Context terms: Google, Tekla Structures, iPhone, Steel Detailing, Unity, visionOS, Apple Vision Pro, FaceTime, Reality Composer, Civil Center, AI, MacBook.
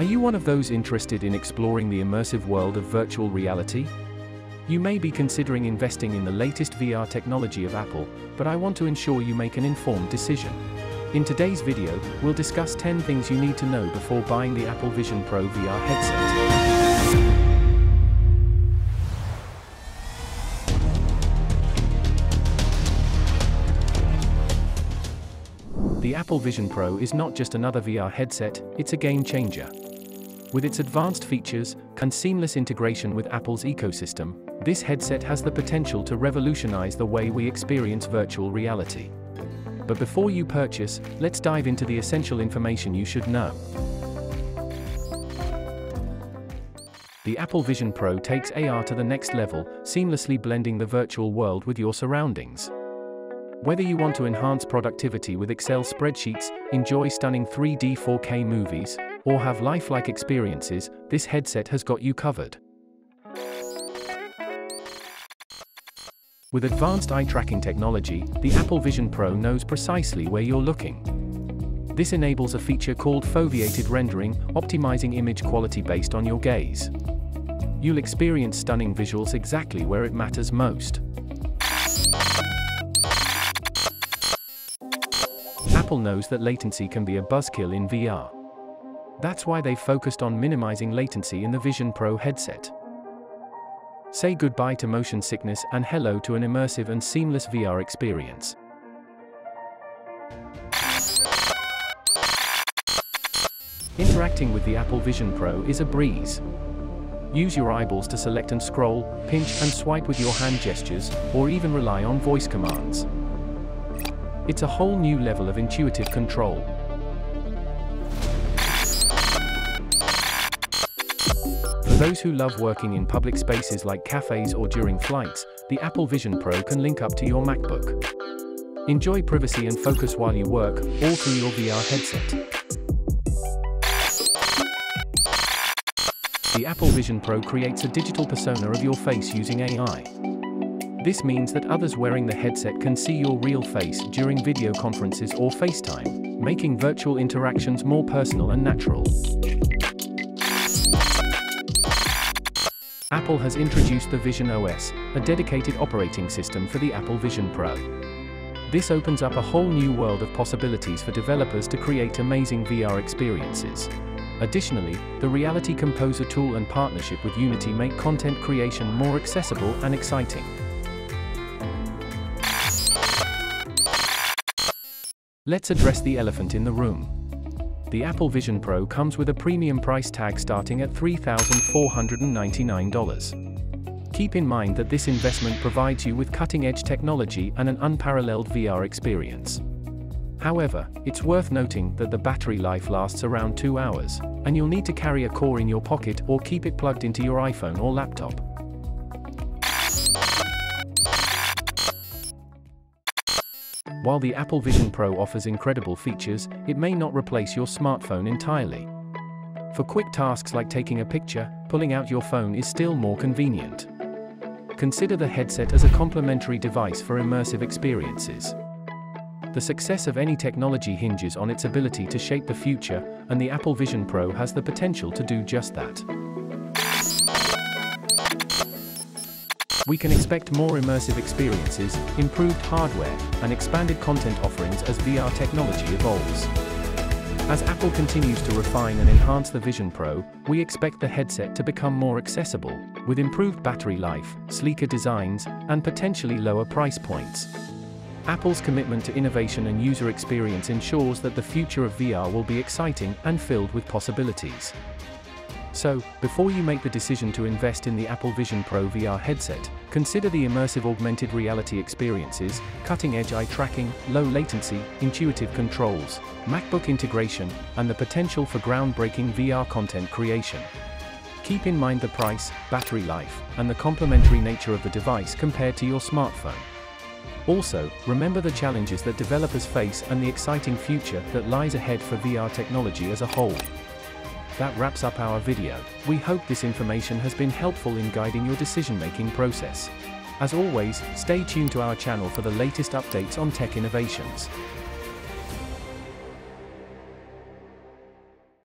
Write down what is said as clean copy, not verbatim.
Are you one of those interested in exploring the immersive world of virtual reality? You may be considering investing in the latest VR technology of Apple, but I want to ensure you make an informed decision. In today's video, we'll discuss 10 things you need to know before buying the Apple Vision Pro VR headset. The Apple Vision Pro is not just another VR headset, it's a game changer. With its advanced features and seamless integration with Apple's ecosystem, this headset has the potential to revolutionize the way we experience virtual reality. But before you purchase, let's dive into the essential information you should know. The Apple Vision Pro takes AR to the next level, seamlessly blending the virtual world with your surroundings. Whether you want to enhance productivity with Excel spreadsheets, enjoy stunning 3D 4K movies, or have lifelike experiences, this headset has got you covered. With advanced eye tracking technology, the Apple Vision Pro knows precisely where you're looking. This enables a feature called foveated rendering, optimizing image quality based on your gaze. You'll experience stunning visuals exactly where it matters most. Apple knows that latency can be a buzzkill in VR. That's why they focused on minimizing latency in the Vision Pro headset. Say goodbye to motion sickness and hello to an immersive and seamless VR experience. Interacting with the Apple Vision Pro is a breeze. Use your eyeballs to select and scroll, pinch and swipe with your hand gestures, or even rely on voice commands. It's a whole new level of intuitive control. For those who love working in public spaces like cafes or during flights, the Apple Vision Pro can link up to your MacBook. Enjoy privacy and focus while you work, all through your VR headset. The Apple Vision Pro creates a digital persona of your face using AI. This means that others wearing the headset can see your real face during video conferences or FaceTime, making virtual interactions more personal and natural. Apple has introduced the visionOS, a dedicated operating system for the Apple Vision Pro. This opens up a whole new world of possibilities for developers to create amazing VR experiences. Additionally, the Reality Composer tool and partnership with Unity make content creation more accessible and exciting. Let's address the elephant in the room. The Apple Vision Pro comes with a premium price tag starting at $3,499. Keep in mind that this investment provides you with cutting-edge technology and an unparalleled VR experience. However, it's worth noting that the battery life lasts around 2 hours, and you'll need to carry a cord in your pocket or keep it plugged into your iPhone or laptop. While the Apple Vision Pro offers incredible features, it may not replace your smartphone entirely. For quick tasks like taking a picture, pulling out your phone is still more convenient. Consider the headset as a complementary device for immersive experiences. The success of any technology hinges on its ability to shape the future, and the Apple Vision Pro has the potential to do just that. We can expect more immersive experiences, improved hardware, and expanded content offerings as VR technology evolves. As Apple continues to refine and enhance the Vision Pro, we expect the headset to become more accessible, with improved battery life, sleeker designs, and potentially lower price points. Apple's commitment to innovation and user experience ensures that the future of VR will be exciting and filled with possibilities. So, before you make the decision to invest in the Apple Vision Pro VR headset, consider the immersive augmented reality experiences, cutting-edge eye tracking, low latency, intuitive controls, MacBook integration, and the potential for groundbreaking VR content creation. Keep in mind the price, battery life, and the complementary nature of the device compared to your smartphone. Also, remember the challenges that developers face and the exciting future that lies ahead for VR technology as a whole. That wraps up our video. We hope this information has been helpful in guiding your decision-making process. As always, stay tuned to our channel for the latest updates on tech innovations.